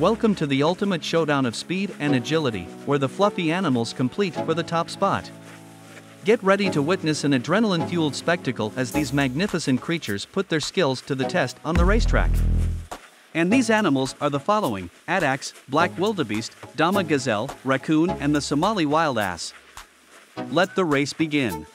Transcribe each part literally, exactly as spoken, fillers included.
Welcome to the ultimate showdown of speed and agility, where the fluffy animals compete for the top spot. Get ready to witness an adrenaline-fueled spectacle as these magnificent creatures put their skills to the test on the racetrack. And these animals are the following: Addax, Black Wildebeest, Dama Gazelle, Raccoon, and the Somali Wild Ass. Let the race begin.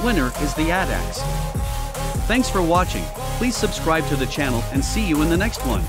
The winner is the Addax. Thanks for watching. Please subscribe to the channel and see you in the next one.